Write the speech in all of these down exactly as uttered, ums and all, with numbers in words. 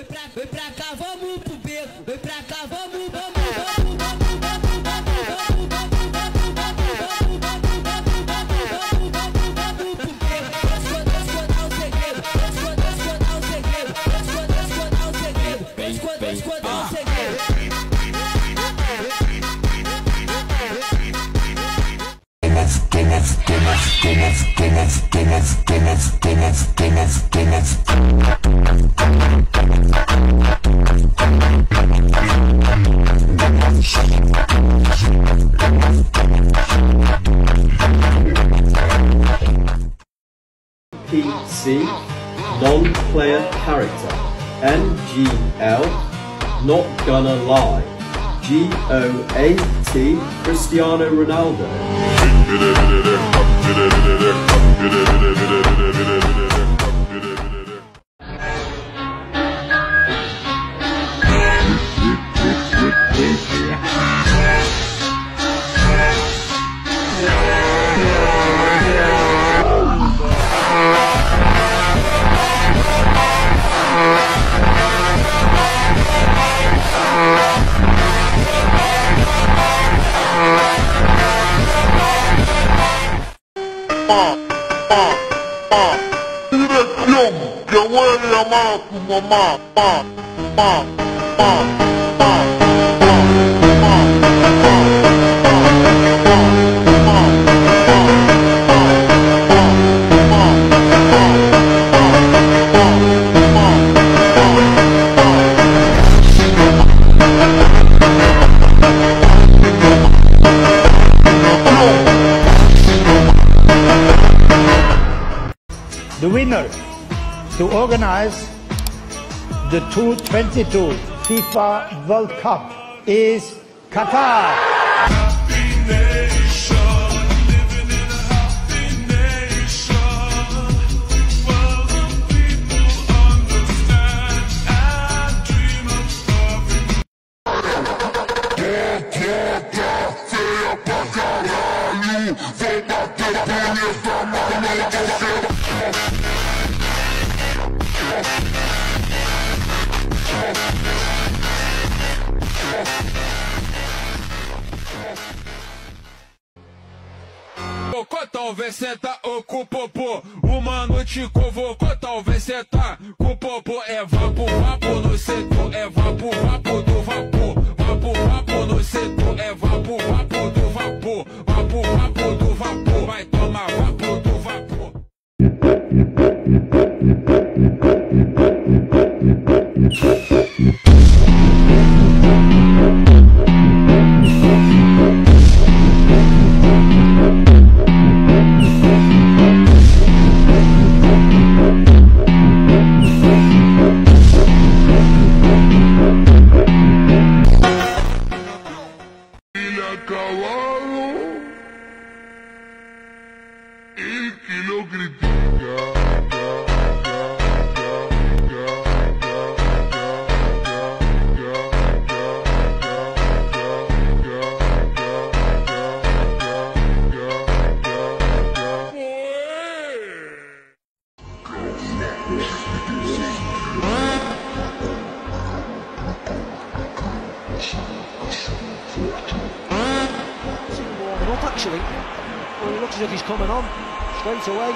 Vem pra, vem pra cá, vamos pro beco. Vem pra cá, vamos, vamos, vamos. P C, non-player character. N G L, not gonna lie. G O A T, Cristiano Ronaldo. Mamá, pa, pa, pa. The winner to organize the twenty twenty-two FIFA World Cup is Qatar. Talvez cê tá o com o popô. O mano te convocou. Talvez cê tá com o popô. É vapo, vapo no setor. É vapo, vapo do vapor. Vapo, vapo no setor. É vapo, vapo do vapor. Vapo, vapo do vapor. Vai tomar vapo do vapor. Looks as if he's coming on straight away.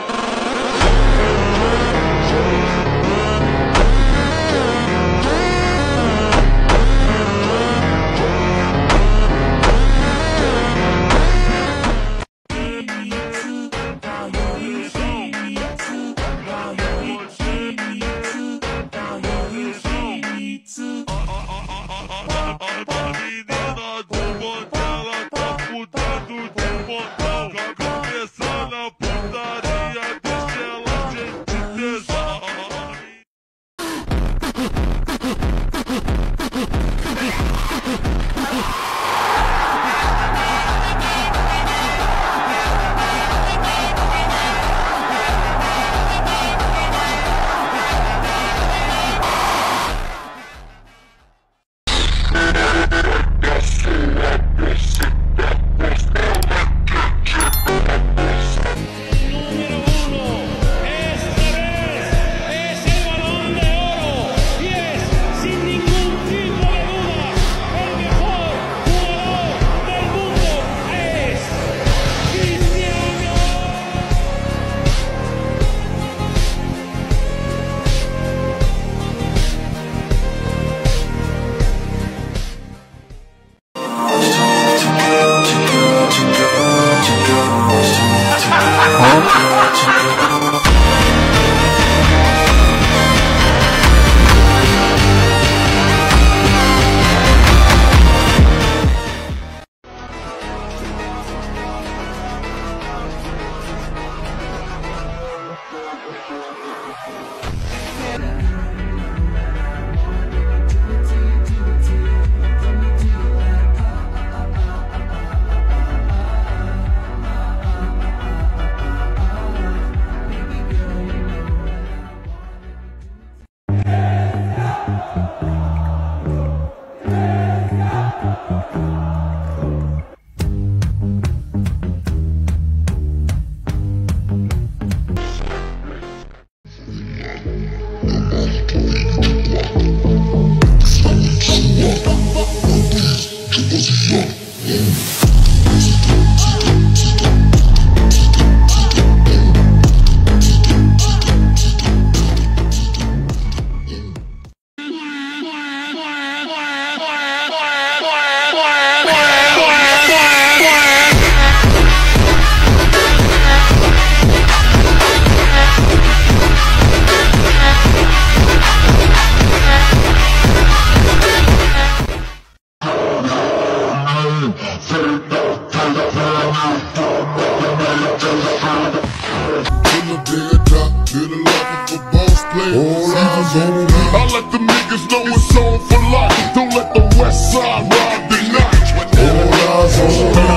Don't let the west side ride the night. All eyes on me. Little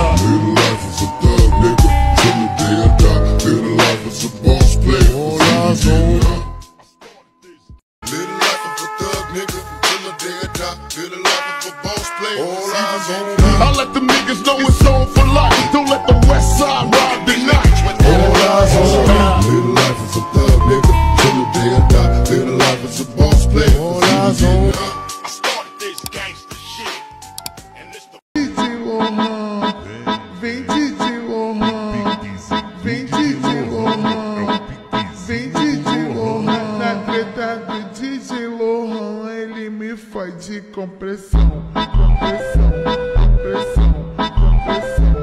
life is a thug nigga. Till the day I die. Little life is a boss player. All eyes on me. Little life is a thug nigga. Till the day I die. Little life is a boss player. All eyes on me. I let the niggas know it's on for life. Don't let the west side ride the night. All eyes on me. Little life is a thug nigga. Till the day I die. Little life is a boss player. All eyes on me. De compressão, compressão, compressão, compressão, compressão,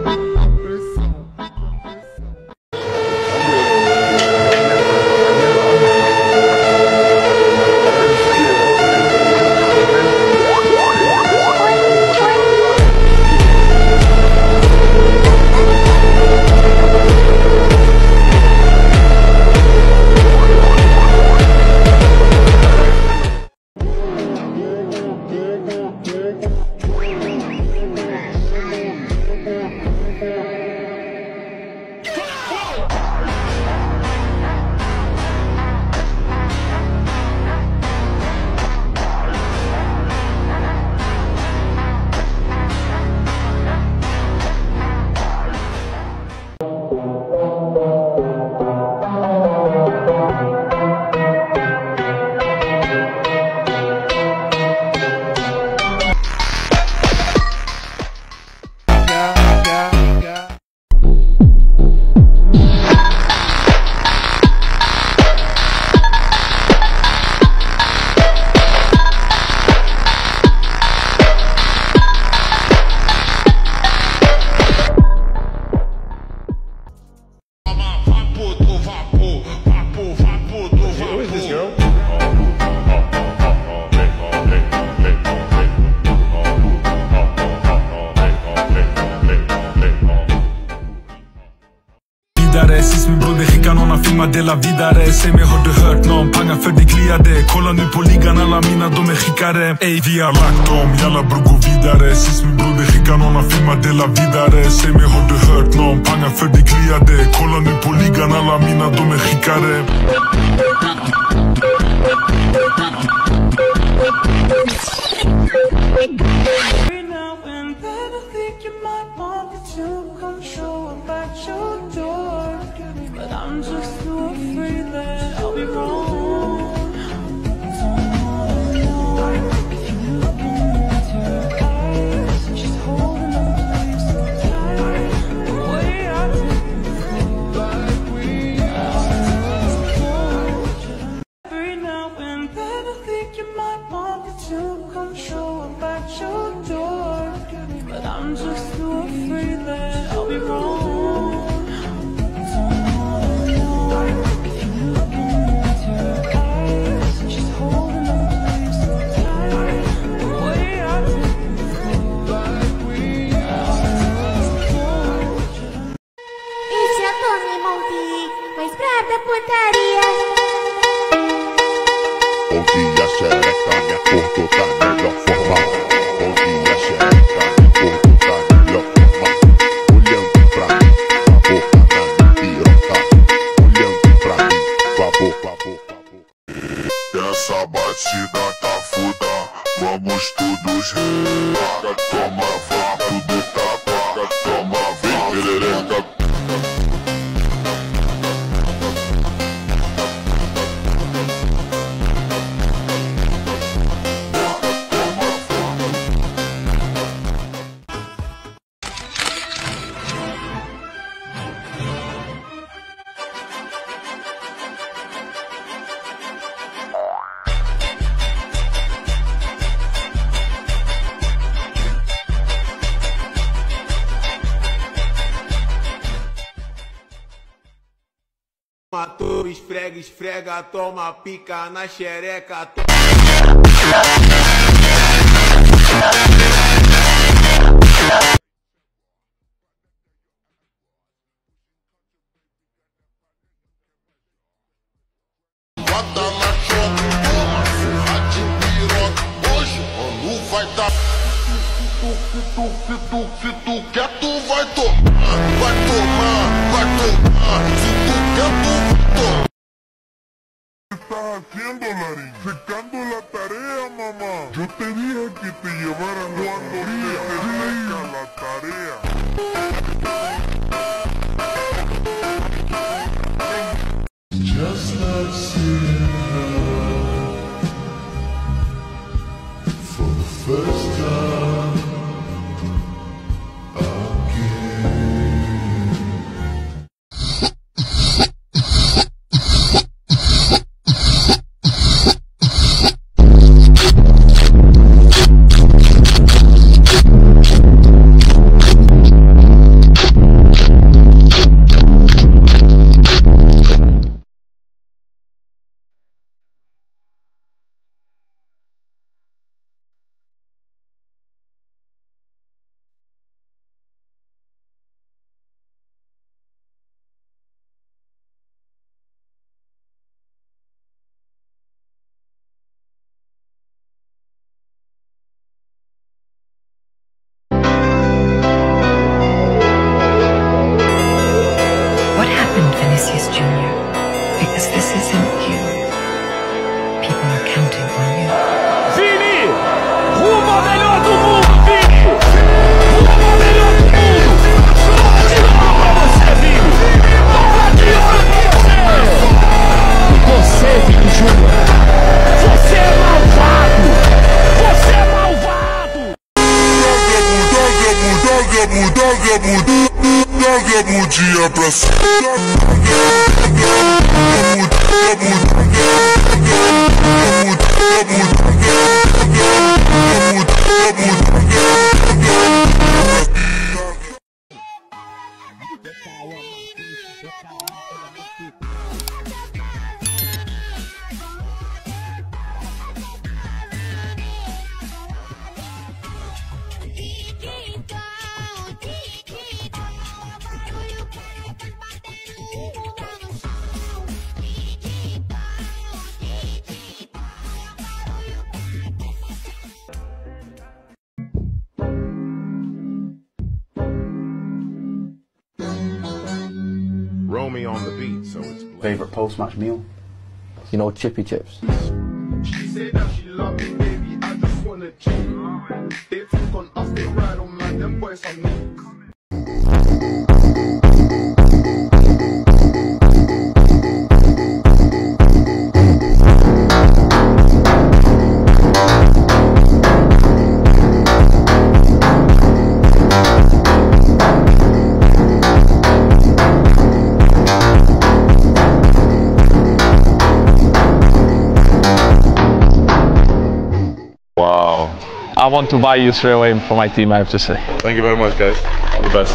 Precis min broder Rickan, hon har filmat, delar vidare. Säg mig, har du hört någon panga för det kliade? Kolla nu på ligan, alla mina, de är skickare. Ey, vi har lagt dem, jalla bro, gå vidare. Sist min broder Rickan, hon har filmat, delar vidare. Säg mig, har du hört någon panga för det kliade? Kolla nu på ligan, alla mina, de är skickare. I'm just too afraid that I'll be wrong. Just holding on so tight. The way I did like we are. Every now and then I think you might want me to come showing back your door, but I'm just too afraid that I'll be wrong. Essa batida tá foda, vamos todos reparar. Toma vaca, tudo tá vaca, toma vaca, perereca. Matou, esfrega, esfrega, toma pica na xereca. Bota na choque, toma, serra de piroca. Hoje, vai dar. Se tu quer, tu vai tomar. Vai tomar, vai tomar. Se tu quer, tu vai tomar. ¿Qué estás haciendo, Larín? Secando la tarea, mamá. Yo te dije que te llevaras cuando te seca la tarea. Just like Cinderella, for the first time again. Me on the beat, so it's favorite post-match meal, you know, chippy chips. She said that she loved me, baby. I just wanna chill. They took on us, they ride on like them boys on I want to buy you straight away for my team, I have to say. Thank you very much, guys. All the best.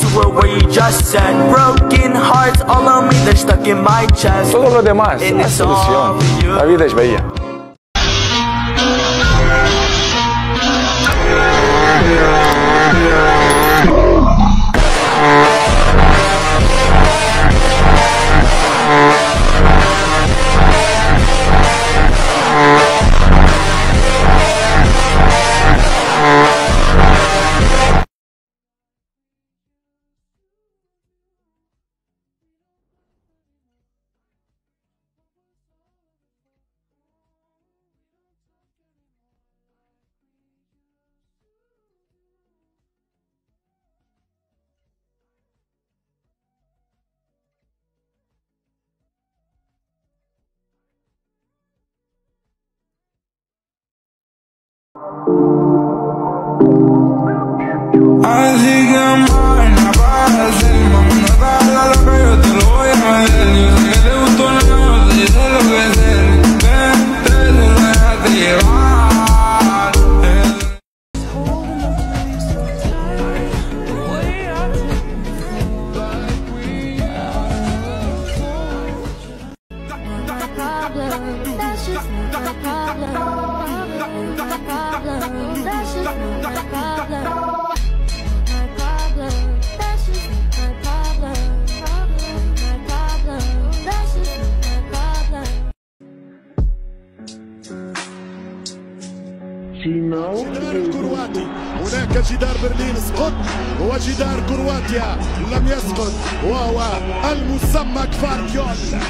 songs were where you just said. Broken hearts all on me, they're stuck in my chest. Todo lo demás es una solución. La vida es bella. I think I'm on la barra del celma, manada la pero te lo voy a meter. Yo sé que te gustó la noche, yo sé lo que sé. Vente, déjate llevar. My problem, that's just my problem. My problem, that's just my problem. جدار كرواتي هناك جدار برلين سقط وجدار كرواتيا لم يسقط وهو المسمى كفاريول.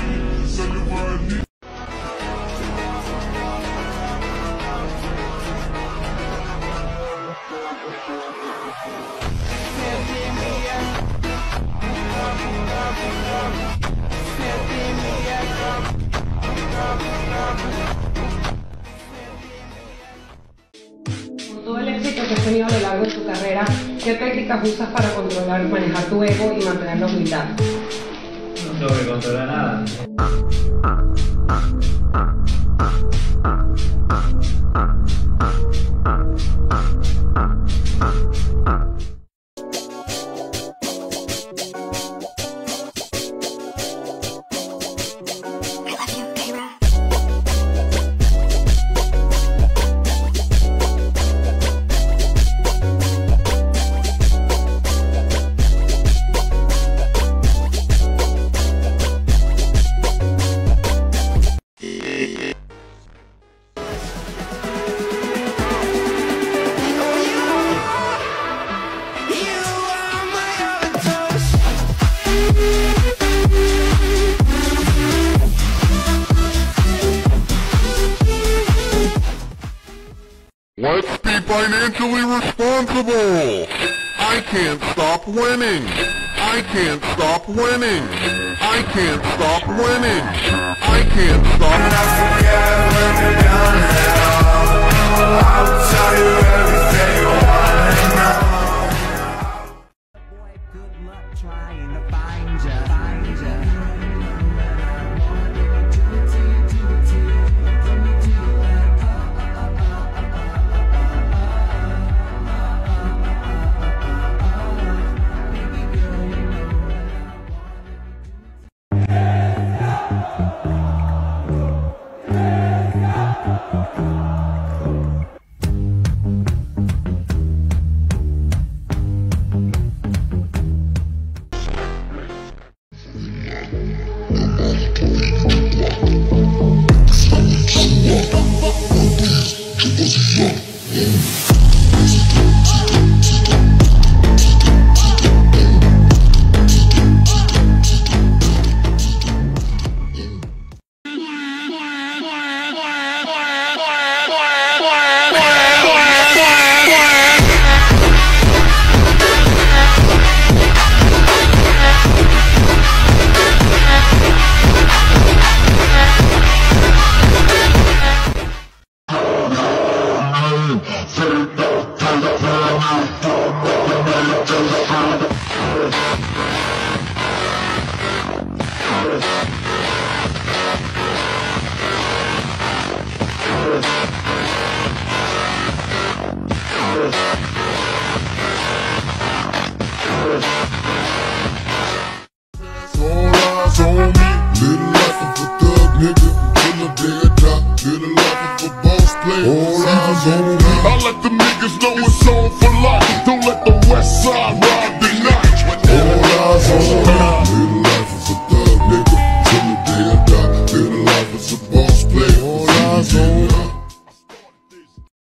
A lo largo de tu carrera, ¿qué técnicas usas para controlar, manejar tu ego y mantener la humildad? No tengo que controlar nada. Let's be financially responsible! I can't stop winning! I can't stop winning! I can't stop winning! I can't stop winning! I forget when you're done at all. I'll tell you everything you want to know. Boy, good luck trying to find ya. Find ya. We'll be right back.